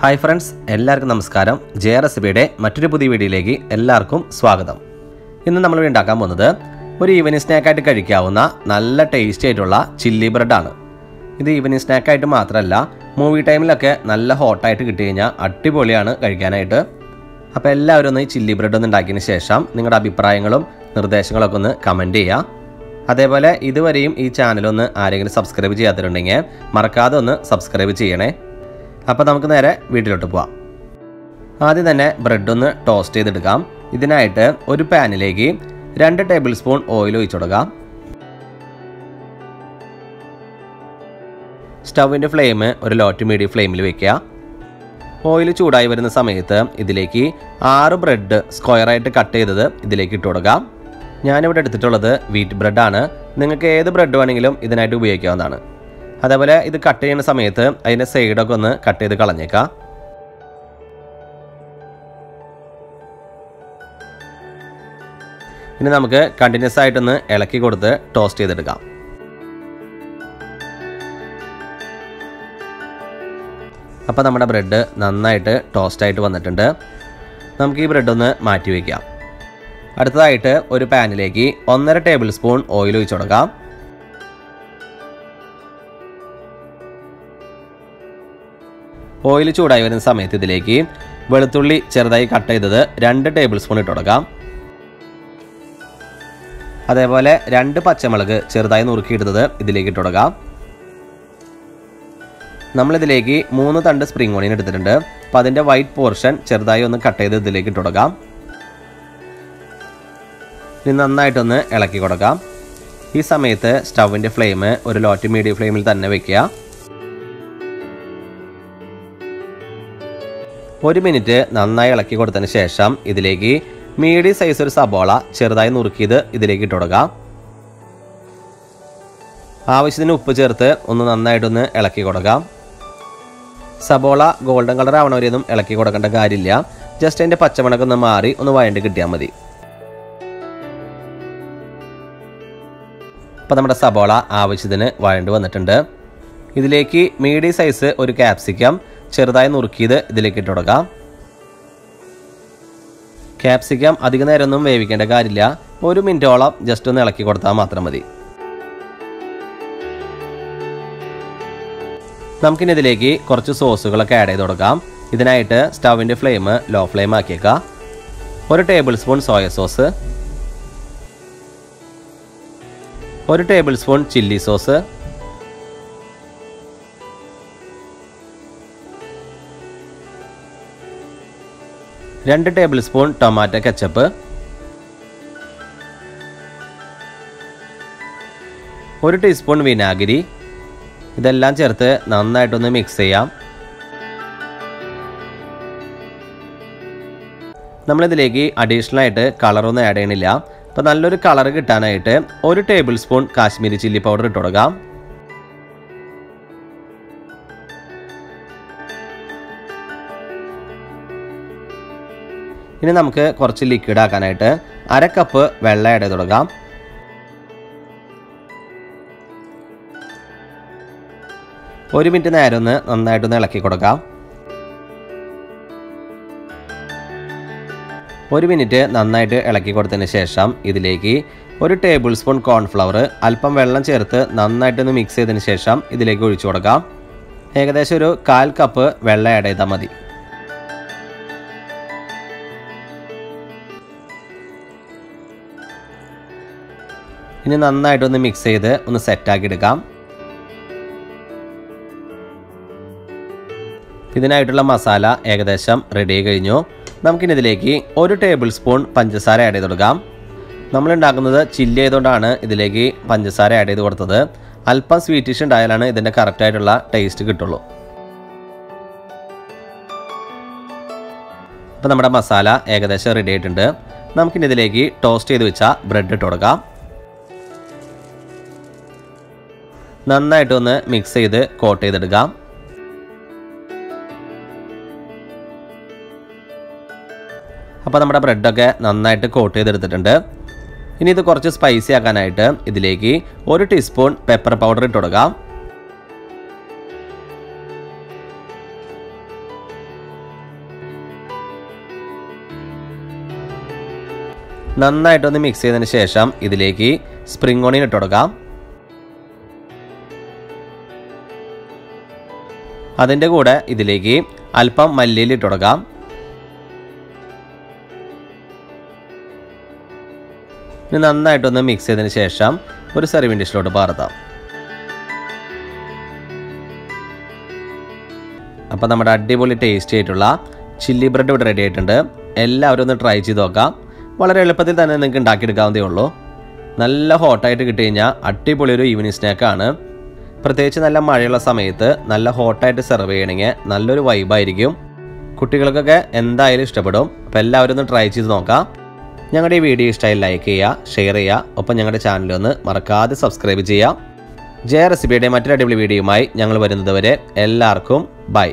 Hi friends, എല്ലാവർക്കും നമസ്കാരം. J റെസിപ്പിയുടെ മറ്റൊരു പുതിയ വീഡിയോയിലേക്ക് എല്ലാവർക്കും സ്വാഗതം. ഇന്ന് നമ്മൾ ഉണ്ടാക്കാൻ പോകുന്നത് ഒരു ഈവനിംഗ് സ്നാക്ക് ആയിട്ട് കഴിക്കാവുന്ന നല്ല ടേസ്റ്റി ആയിട്ടുള്ള ചില്ലി ബ്രെഡ് ആണ്. ഇത് ഈവനിംഗ് സ്നാക്ക് ആയിട്ട് മാത്രമല്ല, മൂവി ടൈമിലൊക്കെ നല്ല ഹോട്ട് ആയിട്ട് കിട്ടിക്കഴിഞ്ഞാൽ അടിപൊളിയാണ് കഴിക്കാനായിട്ട്. അപ്പോൾ എല്ലാവരും ഒന്ന് ഈ ചില്ലി ബ്രെഡ് ഒന്ന് ഉണ്ടാക്കിയതിന് ശേഷം നിങ്ങളുടെ അഭിപ്രായങ്ങളും നിർദ്ദേശങ്ങളൊക്കെ ഒന്ന് കമൻറ്റ് ചെയ്യുക. അതേപോലെ ഇതുവരെയും ഈ ചാനലൊന്ന് ആരെങ്കിലും സബ്സ്ക്രൈബ് ചെയ്യാത്തിട്ടുണ്ടെങ്കിൽ മറക്കാതെ ഒന്ന് സബ്സ്ക്രൈബ് ചെയ്യണേ. അപ്പോൾ നമുക്ക് നേരെ വീട്ടിലോട്ട് പോവാം. ആദ്യം തന്നെ ബ്രെഡ് ഒന്ന് ടോസ്റ്റ് ചെയ്തെടുക്കാം. ഇതിനായിട്ട് ഒരു പാനിലേക്ക് 2 ടേബിൾ സ്പൂൺ ഓയിൽ ഒഴിച്ചു കൊടുക്കാം. സ്റ്റൗവിൻ്റെ ഫ്ലെയിം ഒരു ലോ ടു മീഡിയം ഫ്ലെയിമിൽ വയ്ക്കുക. ഓയിൽ ചൂടായി വരുന്ന സമയത്ത് ഇതിലേക്ക് 6 ബ്രെഡ് സ്ക്വയറായിട്ട് കട്ട് ചെയ്തത് ഇതിലേക്ക് ഇട്ട് കൊടുക്കാം. ഞാനിവിടെ എടുത്തിട്ടുള്ളത് വീറ്റ് ബ്രെഡാണ്. നിങ്ങൾക്ക് ഏത് ബ്രെഡ് വേണമെങ്കിലും ഇതിനായിട്ട് ഉപയോഗിക്കാവുന്നതാണ്. അതേപോലെ ഇത് കട്ട് ചെയ്യുന്ന സമയത്ത് അതിൻ്റെ സൈഡൊക്കെ ഒന്ന് കട്ട് ചെയ്ത് കളഞ്ഞേക്കാം. ഇനി നമുക്ക് കണ്ടിന്യൂസ് ആയിട്ടൊന്ന് ഇളക്കി കൊടുത്ത് ടോസ്റ്റ് ചെയ്തെടുക്കാം. അപ്പോൾ നമ്മുടെ ബ്രെഡ് നന്നായിട്ട് ടോസ്റ്റായിട്ട് വന്നിട്ടുണ്ട്. നമുക്ക് ഈ ബ്രെഡൊന്ന് മാറ്റി വയ്ക്കാം. അടുത്തതായിട്ട് ഒരു പാനിലേക്ക് 1.5 ടേബിൾ സ്പൂൺ ഓയിൽ ഒഴിച്ചു കൊടുക്കാം. ഓയിൽ ചൂടായി വരുന്ന സമയത്ത് ഇതിലേക്ക് വെളുത്തുള്ളി ചെറുതായി കട്ട് ചെയ്തത് 2 ടേബിൾ സ്പൂൺ ഇട്ട് കൊടുക്കാം. അതേപോലെ 2 പച്ചമുളക് ചെറുതായി നുറുക്കിയിട്ടത് ഇതിലേക്ക് ഇട്ട് കൊടുക്കാം. നമ്മളിതിലേക്ക് 3 തണ്ട് സ്പ്രിംഗ് ഓണിയൻ എടുത്തിട്ടുണ്ട്. അപ്പോൾ അതിൻ്റെ വൈറ്റ് പോർഷൻ ചെറുതായി ഒന്ന് കട്ട് ചെയ്ത് ഇതിലേക്ക് ഇട്ട് കൊടുക്കാം. ഇനി നന്നായിട്ടൊന്ന് ഇളക്കി കൊടുക്കാം. ഈ സമയത്ത് സ്റ്റൗവിൻ്റെ ഫ്ലെയിം ഒരു ലോ ടു മീഡിയം ഫ്ലെയിമിൽ തന്നെ വയ്ക്കുക. 1 മിനിറ്റ് നന്നായി ഇളക്കി കൊടുത്തതിന് ശേഷം ഇതിലേക്ക് മീഡിയം സൈസ് ഒരു സബോള ചെറുതായി നുറുക്കിയത് ഇതിലേക്ക് ഇട്ട് കൊടുക്കാം. ആവശ്യത്തിന് ഉപ്പ് ചേർത്ത് ഒന്ന് നന്നായിട്ടൊന്ന് ഇളക്കി കൊടുക്കാം. സബോള ഗോൾഡൻ കളർ ആവണവരെയൊന്നും ഇളക്കി കൊടുക്കേണ്ട കാര്യമില്ല. ജസ്റ്റ് അതിൻ്റെ പച്ചമണക്കൊന്ന് മാറി ഒന്ന് വഴണ്ട് കിട്ടിയാൽ മതി. അപ്പോൾ നമ്മുടെ സബോള ആവശ്യത്തിന് വഴണ്ട് വന്നിട്ടുണ്ട്. ഇതിലേക്ക് മീഡിയം സൈസ് ഒരു ക്യാപ്സിക്കം ചെറുതായി നുറുക്കിയത് ഇതിലേക്ക് ഇട്ട് കൊടുക്കാം. ക്യാപ്സിക്കം അധിക നേരമൊന്നും വേവിക്കേണ്ട കാര്യമില്ല. 1 മിനിറ്റോളം ജസ്റ്റ് ഒന്ന് ഇളക്കി കൊടുത്താൽ മാത്രം മതി. നമുക്കിനി ഇതിലേക്ക് കുറച്ച് സോസുകളൊക്കെ ആഡ് ചെയ്ത് കൊടുക്കാം. ഇതിനായിട്ട് സ്റ്റൗവിൻ്റെ ഫ്ലെയിം ലോ ഫ്ലെയിം ആക്കിയേക്കാം. 1 table spoon soya sauce, 1 table spoon chilli sauce, 2 table spoon tomato ketchup, 1 teaspoon വിനാഗിരി. ഇതെല്ലാം ചേർത്ത് നന്നായിട്ടൊന്ന് മിക്സ് ചെയ്യാം. നമ്മളിതിലേക്ക് അഡീഷണലായിട്ട് കളറൊന്നും ആഡ് ചെയ്യണില്ല. അപ്പോൾ നല്ലൊരു കളർ കിട്ടാനായിട്ട് 1 table spoon Kashmiri chilli powder ഇട്ട് കൊടുക്കാം. ഇനി നമുക്ക് കുറച്ച് ലിക്വിഡ് ആക്കാനായിട്ട് 1/2 കപ്പ് വെള്ളം ആഡ് ചെയ്ത് കൊടുക്കാം. ഒരു മിനിറ്റ് നേരം ഒന്ന് നന്നായിട്ടൊന്ന് ഇളക്കി കൊടുക്കാം. 1 മിനിറ്റ് നന്നായിട്ട് ഇളക്കി കൊടുത്തതിന് ശേഷം ഇതിലേക്ക് 1 ടേബിൾ സ്പൂൺ കോൺഫ്ലവർ അല്പം വെള്ളം ചേർത്ത് നന്നായിട്ടൊന്ന് മിക്സ് ചെയ്തതിന് ശേഷം ഇതിലേക്ക് ഒഴിച്ചു കൊടുക്കാം. ഏകദേശം ഒരു 1/4 കപ്പ് വെള്ളം ആഡ് ചെയ്താൽ മതി. ഇനി നന്നായിട്ടൊന്ന് മിക്സ് ചെയ്ത് ഒന്ന് സെറ്റാക്കി എടുക്കാം. ഇതിനായിട്ടുള്ള മസാല ഏകദേശം റെഡി ആയി കഴിഞ്ഞു. നമുക്കിനി ഇതിലേക്ക് 1 ടേബിൾ സ്പൂൺ പഞ്ചസാര ആഡ് ചെയ്ത് കൊടുക്കാം. നമ്മളുണ്ടാക്കുന്നത് ചില്ലി ആയതുകൊണ്ടാണ് ഇതിലേക്ക് പഞ്ചസാര ആഡ് ചെയ്ത് കൊടുത്തത്. അല്പം സ്വീറ്റിഷ് ഉണ്ടായാലാണ് ഇതിൻ്റെ കറക്റ്റായിട്ടുള്ള ടേസ്റ്റ് കിട്ടുള്ളൂ. അപ്പോൾ നമ്മുടെ മസാല ഏകദേശം റെഡി ആയിട്ടുണ്ട്. നമുക്കിനി ഇതിലേക്ക് ടോസ്റ്റ് ചെയ്ത് വെച്ച ബ്രെഡ് ഇട്ട് കൊടുക്കാം. നന്നായിട്ടൊന്ന് മിക്സ് ചെയ്ത് കോട്ട് ചെയ്തെടുക്കാം. അപ്പോൾ നമ്മുടെ ബ്രെഡൊക്കെ നന്നായിട്ട് കോട്ട് ചെയ്തെടുത്തിട്ടുണ്ട്. ഇനി ഇത് കുറച്ച് സ്പൈസി ആക്കാനായിട്ട് ഇതിലേക്ക് 1 ടീസ്പൂൺ പെപ്പർ പൗഡർ ഇട്ട് കൊടുക്കാം. നന്നായിട്ടൊന്ന് മിക്സ് ചെയ്തതിന് ശേഷം ഇതിലേക്ക് സ്പ്രിംഗ് ഓണിയൻ ഇട്ട് കൊടുക്കാം. അതിൻ്റെ കൂടെ ഇതിലേക്ക് അല്പം മല്ലിയില ഇട്ട് കൊടുക്കാം. ഇനി നന്നായിട്ടൊന്ന് മിക്സ് ചെയ്തതിന് ശേഷം ഒരു സെർവിങ് ഡിഷിലോട്ട് പകർത്താം. അപ്പോൾ നമ്മുടെ അടിപൊളി ടേസ്റ്റി ആയിട്ടുള്ള ചില്ലി ബ്രെഡ് ഇവിടെ റെഡി ആയിട്ടുണ്ട്. എല്ലാവരും ഒന്ന് ട്രൈ ചെയ്ത് നോക്കാം. വളരെ എളുപ്പത്തിൽ തന്നെ നിങ്ങൾക്ക് ഉണ്ടാക്കിയെടുക്കാവുന്നതേ ഉള്ളൂ. നല്ല ഹോട്ടായിട്ട് കിട്ടി കഴിഞ്ഞാൽ അടിപൊളി ഒരു ഈവനിങ് സ്നാക്കാണ്. പ്രത്യേകിച്ച് നല്ല മഴയുള്ള സമയത്ത് നല്ല ഹോട്ടായിട്ട് സെർവ് ചെയ്യണമെങ്കിൽ നല്ലൊരു വൈബായിരിക്കും. കുട്ടികൾക്കൊക്കെ എന്തായാലും ഇഷ്ടപ്പെടും. അപ്പോൾ എല്ലാവരും ഒന്ന് ട്രൈ ചെയ്ത് നോക്കാം. ഞങ്ങളുടെ ഈ വീഡിയോ ഇഷ്ടമായി ലൈക്ക് ചെയ്യുക, ഷെയർ ചെയ്യുക. ഒപ്പം ഞങ്ങളുടെ ചാനലൊന്ന് മറക്കാതെ സബ്സ്ക്രൈബ് ചെയ്യുക. ജയ റെസിപ്പിയുടെ മറ്റൊരു അടിപൊളി വീഡിയോയുമായി ഞങ്ങൾ വരുന്നതുവരെ എല്ലാവർക്കും ബൈ.